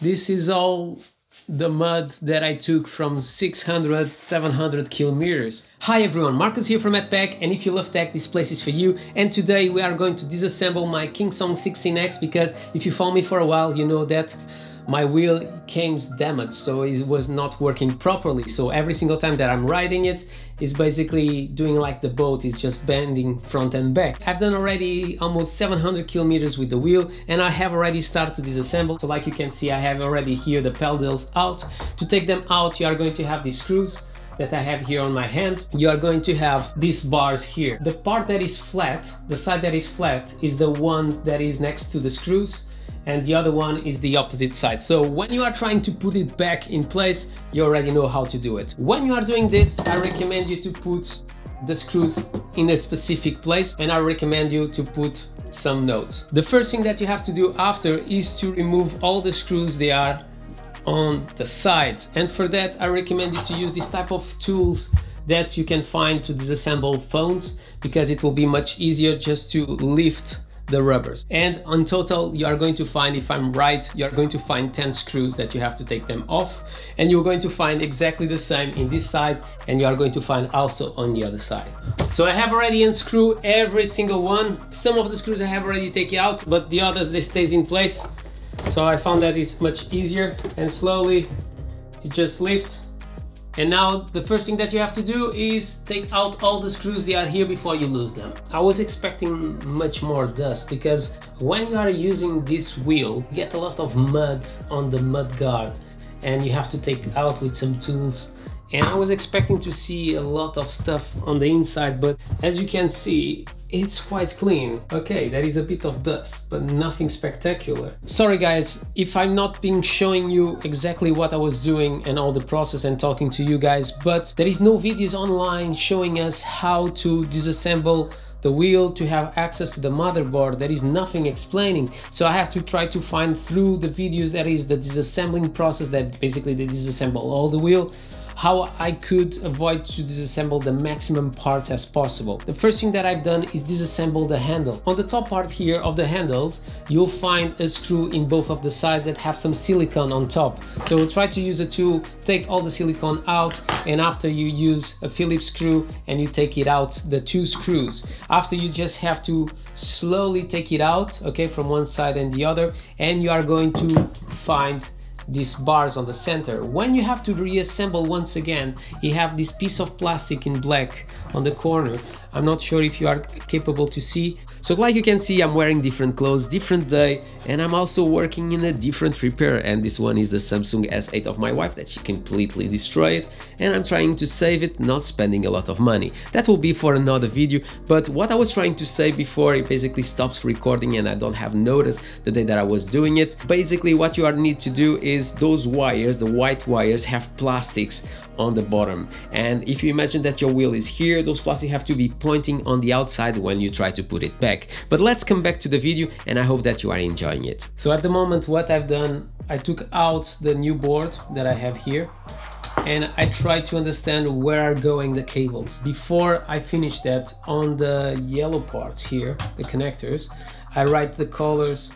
This is all the mud that I took from 600-700 kilometers. Hi everyone, Marcus here from MADpack, and if you love tech, this place is for you. And today we are going to disassemble my Kingsong 16X, because if you follow me for a while, you know that my wheel came damaged, so it was not working properly. So every single time that I'm riding it, it's basically doing like the boat, it's just bending front and back. I've done already almost 700 kilometers with the wheel, and I have already started to disassemble. So like you can see, I have already here the pedals out. To take them out, you are going to have these screws that I have here on my hand. You are going to have these bars here. The part that is flat, the side that is flat, is the one that is next to the screws, and the other one is the opposite side. So when you are trying to put it back in place, you already know how to do it. When you are doing this, I recommend you to put the screws in a specific place, and I recommend you to put some notes. The first thing that you have to do after is to remove all the screws they are on the sides. And for that, I recommend you to use this type of tools that you can find to disassemble phones, because it will be much easier just to lift the rubbers. And on total, you are going to find, if I'm right, you are going to find 10 screws that you have to take them off, and you're going to find exactly the same in this side, and you are going to find also on the other side. So I have already unscrewed every single one. Some of the screws I have already taken out, but the others, they stays in place. So I found that it's much easier, and slowly you just lift. And now the first thing that you have to do is take out all the screws that are here before you lose them. I was expecting much more dust, because when you are using this wheel, you get a lot of mud on the mud guard, and you have to take it out with some tools. And I was expecting to see a lot of stuff on the inside, but as you can see, it's quite clean. Okay, there is a bit of dust, but nothing spectacular. Sorry guys, if I'm not been showing you exactly what I was doing and all the process and talking to you guys, but there is no videos online showing us how to disassemble the wheel to have access to the motherboard. There is nothing explaining, so I have to try to find through the videos that is the disassembling process, that basically they disassemble all the wheel, how I could avoid to disassemble the maximum parts as possible. The first thing that I've done is disassemble the handle. On the top part here of the handles, you'll find a screw in both of the sides that have some silicone on top. So try to use a tool, take all the silicone out, and after you use a Phillips screw and you take it out, the two screws. After, you just have to slowly take it out, okay, from one side and the other, and you are going to find these bars on the center. When you have to reassemble once again, you have this piece of plastic in black on the corner. I'm not sure if you are capable to see. So like you can see, I'm wearing different clothes, different day, and I'm also working in a different repair, and this one is the Samsung S8 of my wife that she completely destroyed, and I'm trying to save it, not spending a lot of money. That will be for another video, but what I was trying to say before, it basically stops recording and I don't have noticed the day that I was doing it. Basically what you need to do is those wires, the white wires, have plastics on the bottom, and if you imagine that your wheel is here, those plastics have to be pointing on the outside when you try to put it back. But let's come back to the video, and I hope that you are enjoying it. So at the moment what I've done, I took out the new board that I have here, and I try to understand where are going the cables. Before I finish that, on the yellow parts here, the connectors, I write the colors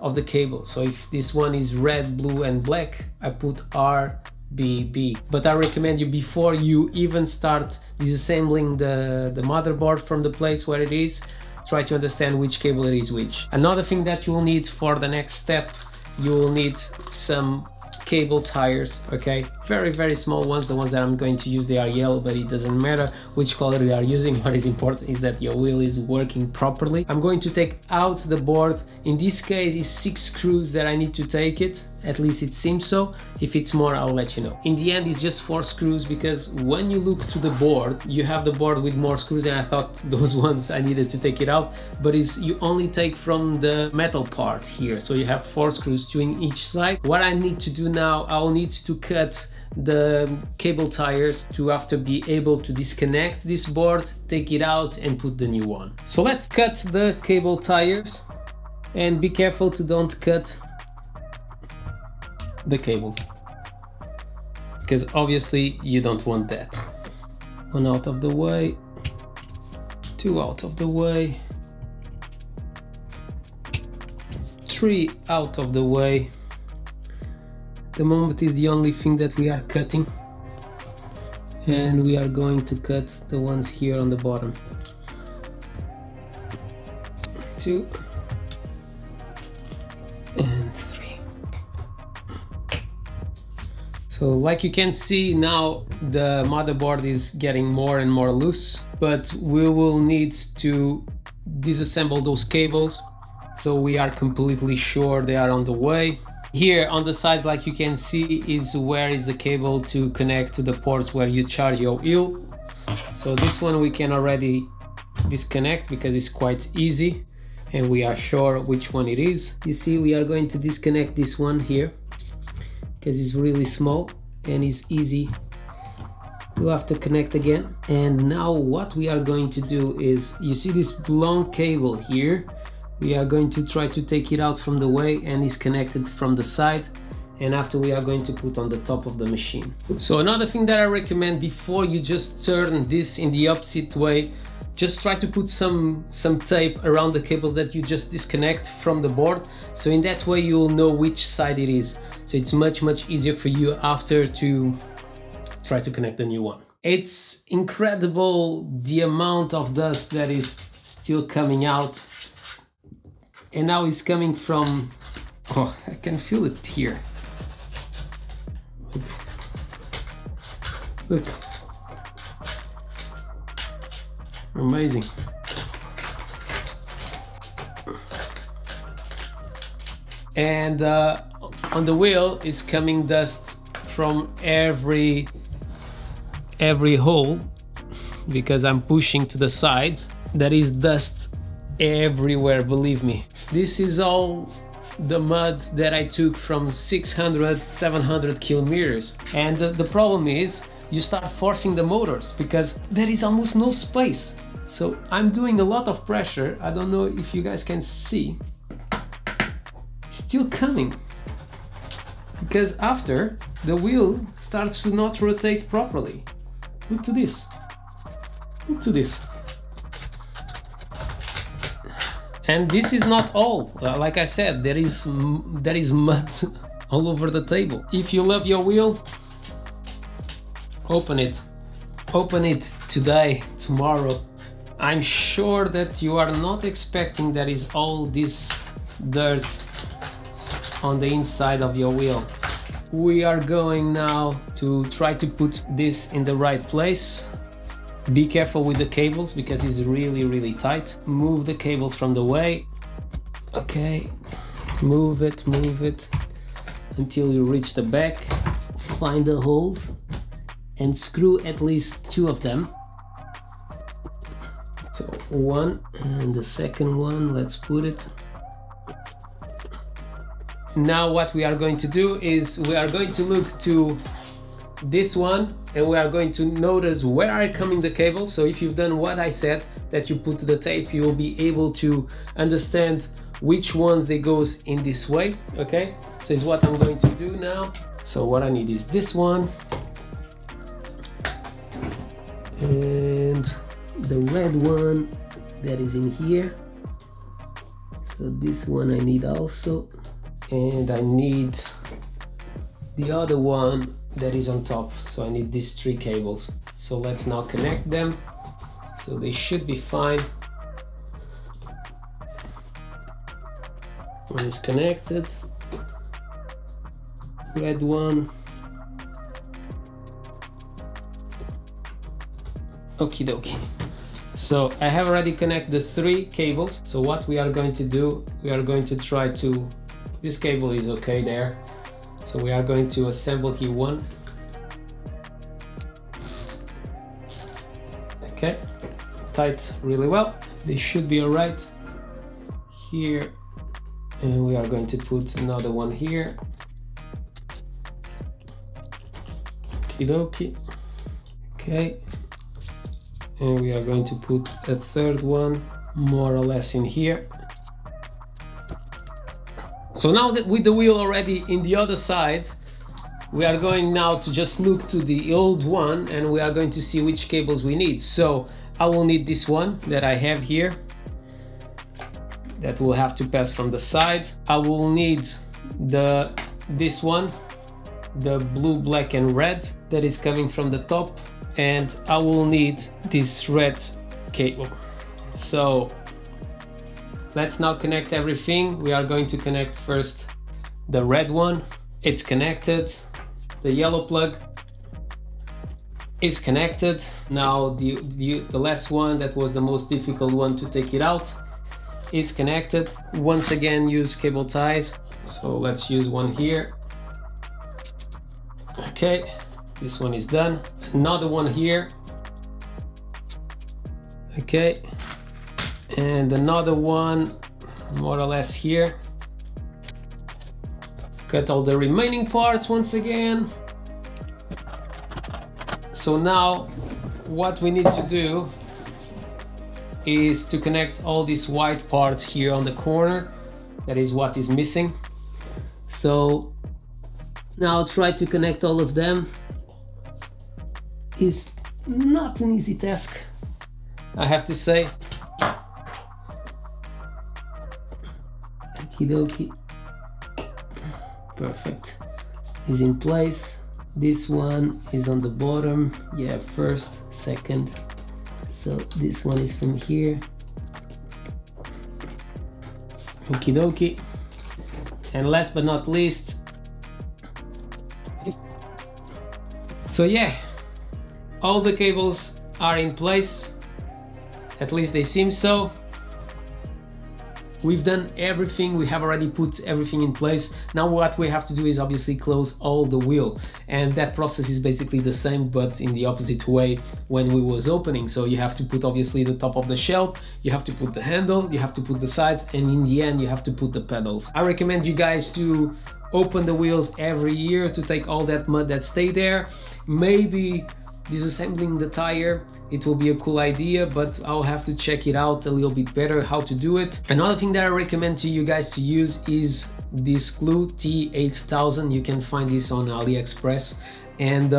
of the cable. So if this one is red, blue and black, I put RBB. But I recommend you, before you even start disassembling the motherboard from the place where it is, try to understand which cable it is which. Another thing that you will need for the next step, you will need some cable tires, okay? Very small ones. The ones that I'm going to use, they are yellow, but it doesn't matter which color you are using. What is important is that your wheel is working properly. I'm going to take out the board. In this case, it's 6 screws that I need to take it. At least it seems so. If it's more, I'll let you know. In the end, it's just 4 screws, because when you look to the board, you have the board with more screws, and I thought those ones I needed to take it out, but it's, you only take from the metal part here. So you have 4 screws, 2 in each side. What I need to do now, I'll need to cut the cable tires to after be able to disconnect this board, take it out and put the new one. So let's cut the cable tires, and be careful to don't cut the cables, because obviously you don't want that. 1 out of the way, 2 out of the way, 3 out of the way, the moment is the only thing that we are cutting, and we are going to cut the ones here on the bottom. 2 and 3. So like you can see now, the motherboard is getting more and more loose, but we will need to disassemble those cables so we are completely sure they are on the way. Here on the sides, like you can see, is where is the cable to connect to the ports where you charge your EIL. So this one we can already disconnect because it's quite easy and we are sure which one it is. You see, we are going to disconnect this one here because it's really small and it's easy to have to connect again. And now what we are going to do is, you see this long cable here, we are going to try to take it out from the way and is connected from the side, and after we are going to put on the top of the machine. So another thing that I recommend, before you just turn this in the opposite way, just try to put some tape around the cables that you just disconnect from the board, so in that way you'll know which side it is. So it's much easier for you after to try to connect the new one. It's incredible the amount of dust that is still coming out. And now it's coming from, oh, I can feel it here. Look. Amazing. And on the wheel is coming dust from every hole, because I'm pushing to the sides. There is dust everywhere, believe me. This is all the mud that I took from 600-700 kilometers. And the problem is, you start forcing the motors because there is almost no space. So I'm doing a lot of pressure. I don't know if you guys can see. Still coming. Because after, the wheel starts to not rotate properly. Look to this. Look to this. And this is not all. Like I said, there is mud all over the table. If you love your wheel, open it. Open it today, tomorrow. I'm sure that you are not expecting there is all this dirt on the inside of your wheel. We are going now to try to put this in the right place. Be careful with the cables because it's really tight. Move the cables from the way. Okay, move it until you reach the back. Find the holes and screw at least 2 of them. So one, and the second one, let's put it. Now what we are going to do is we are going to look to this one and we are going to notice where are coming the cables. So if you've done what I said, that you put the tape, you will be able to understand which ones they goes in this way. Okay, so it's what I'm going to do now. So what I need is this one and the red one that is in here. So this one I need also, and I need the other one that is on top. So I need these 3 cables. So let's now connect them. So they should be fine. One is connected. Red one. Okie dokie. So I have already connected the 3 cables. So what we are going to do, we are going to try to, this cable is okay there. So we are going to assemble here one. Okay, tight really well. They should be all right here. And we are going to put another one here. Okie dokie. Okay. And we are going to put a 3rd one more or less in here. So now that with the wheel already in the other side, we are going now to just look to the old one and we are going to see which cables we need. So I will need this one that I have here, that will have to pass from the side. I will need this one the blue, black and red that is coming from the top, and I will need this red cable. So let's now connect everything. We are going to connect first the red one. It's connected. The yellow plug is connected. Now the last one, that was the most difficult one to take it out, is connected. Once again, use cable ties. So let's use one here. Okay, this one is done. Another one here. Okay, and another one more or less here. Cut all the remaining parts once again. So now what we need to do is to connect all these white parts here on the corner. That is what is missing. So now try to connect all of them. It's not an easy task, I have to say. Okie dokie. Perfect. Is in place. This one is on the bottom. Yeah, first, second. So this one is from here. Okie dokie. And last but not least. So yeah, all the cables are in place. At least they seem so. We've done everything, we have already put everything in place. Now what we have to do is obviously close all the wheel, and that process is basically the same but in the opposite way when we was opening. So you have to put obviously the top of the shelf, you have to put the handle, you have to put the sides, and in the end you have to put the pedals. I recommend you guys to open the wheels every year to take all that mud that stay there. Maybe disassembling the tire, it will be a cool idea, but I'll have to check it out a little bit better how to do it. Another thing that I recommend to you guys to use is this glue, T8000. You can find this on AliExpress, and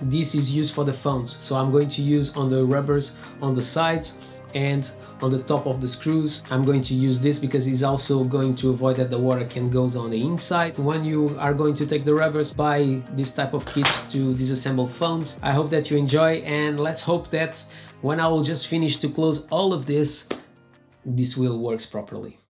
this is used for the phones. So I'm going to use on the rubbers on the sides and on the top of the screws. I'm going to use this because it's also going to avoid that the water can go on the inside. When you are going to take the rubbers, buy this type of kits to disassemble phones. I hope that you enjoy, and let's hope that when I will just finish to close all of this, this wheel works properly.